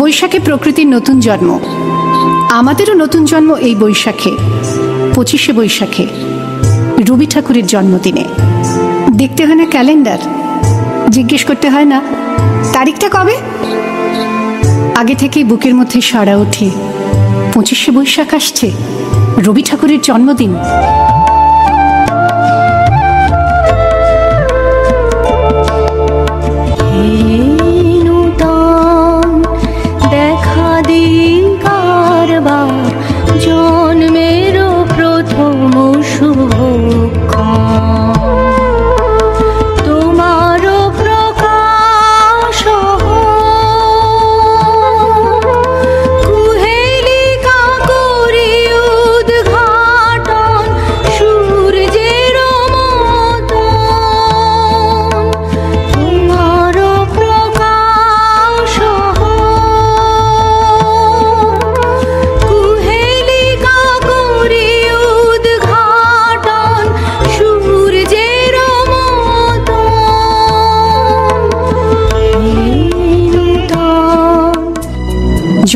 বৈশাখে প্রকৃতির নতুন জন্ম, আমাদেরও নতুন জন্ম এই বৈশাখে। 25শে বৈশাখে রুবি ঠাকুরের জন্মদিনে দেখতে হয় না ক্যালেন্ডার, জিজ্ঞেস করতে হয় না তারিখটা কবে, আগে থেকেই বুকের মধ্যে সাড়া ওঠে 25শে বৈশাখ আসছে, রবি ঠাকুরের জন্মদিন।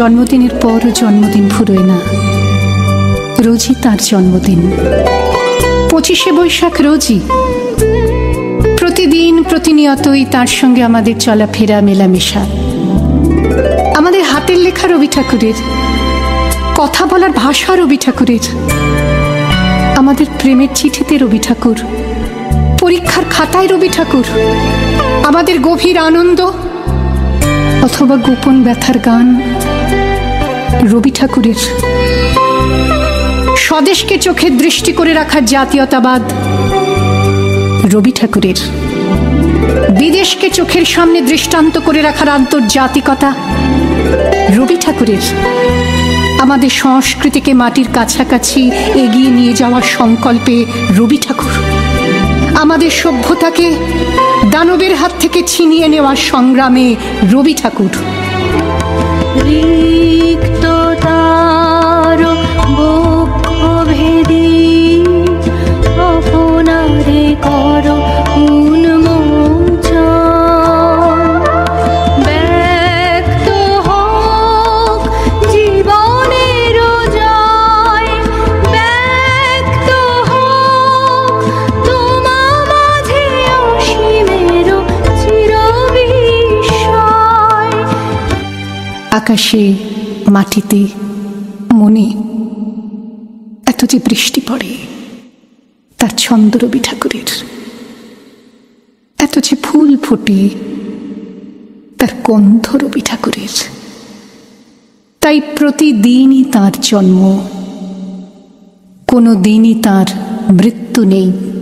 জন্মদিনের পর জন্মদিন ফুরোয় না, রোজই তার জন্মদিন। 25শে বৈশাখ রোজই, প্রতিদিন প্রতিনিয়তই তার সঙ্গে আমাদের চলাফেরা, মেলামেশা। আমাদের হাতের লেখা রবি ঠাকুরের, কথা বলার ভাষা রবি ঠাকুরের, আমাদের প্রেমের চিঠিতে রবি ঠাকুর, পরীক্ষার খাতায় রবি ঠাকুর, আমাদের গভীর আনন্দ অথবা গোপন ব্যথার গান রবি ঠাকুরের, স্বদেশকে চোখে দৃষ্টি করে রাখার জাতীয়তাবাদ রবি ঠাকুরের, বিদেশকে চোখের সামনে দৃষ্টান্ত করে রাখার আন্তর্জাতিকতা রবি ঠাকুরের, আমাদের সংস্কৃতিকে মাটির কাছাকাছি এগিয়ে নিয়ে যাওয়ার সংকল্পে রবি ঠাকুর, আমাদের সভ্যতাকে দানবের হাত থেকে ছিনিয়ে নেওয়ার সংগ্রামে রবি ঠাকুর। আকাশে, মাটিতে, মনে এত যে বৃষ্টি পড়ে তার ছন্দ রবি ঠাকুরের, এত যে ফুল ফোটে তার গন্ধ রবি ঠাকুরের, তাই প্রতিদিনই তার জন্ম, কোনো দিনই তার মৃত্যু নেই।